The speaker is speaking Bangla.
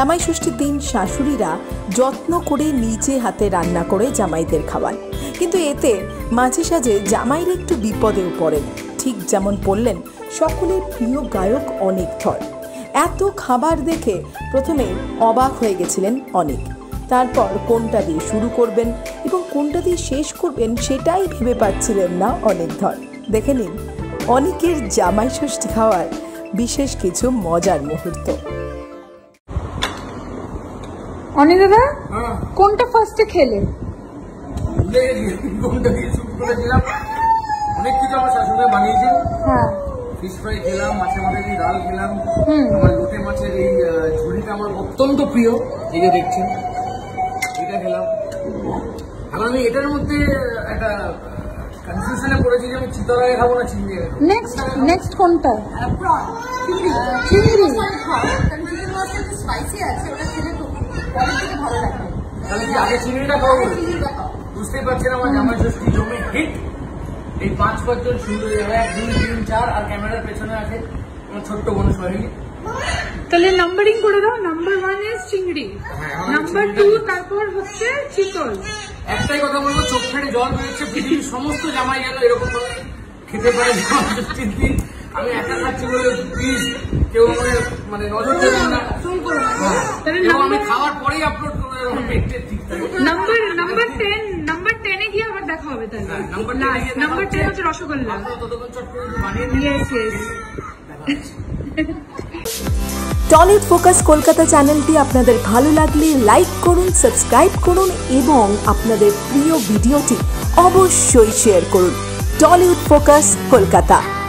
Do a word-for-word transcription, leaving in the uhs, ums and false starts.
জামাই ষষ্ঠীর দিন শাশুড়িরা যত্ন করে নিজে হাতে রান্না করে জামাইদের খাওয়ান, কিন্তু এতে মাঝে সাঝে জামাইরা একটু বিপদেও পড়েন, ঠিক যেমন পড়লেন সকলের প্রিয় গায়ক অনেক ধর। এত খাবার দেখে প্রথমে অবাক হয়ে গেছিলেন অনেক, তারপর কোনটা দিয়ে শুরু করবেন এবং কোনটা দিয়ে শেষ করবেন সেটাই ভেবে পাচ্ছিলেন না অনেক ধর। দেখে নিন অনেকের জামাই ষষ্ঠী খাওয়ার বিশেষ কিছু মজার মুহূর্ত। অনেক দাদা কোনটা ফার্স্টে খেলে? কোনটা দিয়ে শুরু করেছিলাম অনেক কিছু আমার শাশুড়ি বানিয়েছে। হ্যাঁ, ফিশ ফ্রাই খেলাম, মাছের মাথায় দিয়ে ডাল খেলাম, আমার লোটে মাছের এই ঝুড়িটা আমার অত্যন্ত প্রিয়, এই যে দেখছেন এটা খেলাম। এখন আমি এটার মধ্যে একটা কনফিউশনে পড়েছি যে আমি চিতড়ায় খাবো না চিংড়ি। নেক্সট নেক্সট কোনটা? চিংড়ি। চিংড়ি কনফিউশন আছে, একটু স্পাইসি আছে, ওটা খেলে খুব পরে থেকে ভালো লাগে। তাহলে কি আগে চিংড়িটা খাবো? চিংড়িটা খাও। বুঝতে পারছেন আমার জামাই ষষ্ঠী জমে হিট। এই পাঁচ পাঁচজন সুন্দর এক দুই তিন চার, আর ক্যামেরার পেছনে আছে আমার ছোট্ট বোন সোহেল। তাহলে নাম্বারিং করে দাও। নাম্বার ওয়ান এর চিংড়ি, নাম্বার টু, তারপর হচ্ছে চিতল। একটাই কথা বলবো, চোখ ফেটে জল বেরোচ্ছে। পৃথিবীর সমস্ত জামাই যেন এরকম ভাবে খেতে পারে ষষ্ঠীর দিন। আমি একা খাচ্ছি বলে প্লিজ কেউ আমার মানে নজর দেবেন না। আমি খাওয়ার পরেই আপলোড করবো, এরকম পেটের ঠিক থাকে। নাম্বার নাম্বার টেন নাম্বার টেনে গিয়ে আবার দেখা হবে। তাহলে নাম্বার টেন হচ্ছে রসগোল্লা। ততক্ষণ চট করে বানিয়ে নিয়েছে। টলিউড ফোকাস কলকাতা চ্যানেলটি আপনাদের ভালো লাগলে লাইক করুন, সাবস্ক্রাইব করুন এবং আপনাদের প্রিয় ভিডিওটি অবশ্যই শেয়ার করুন। Tollywood focus Kolkata.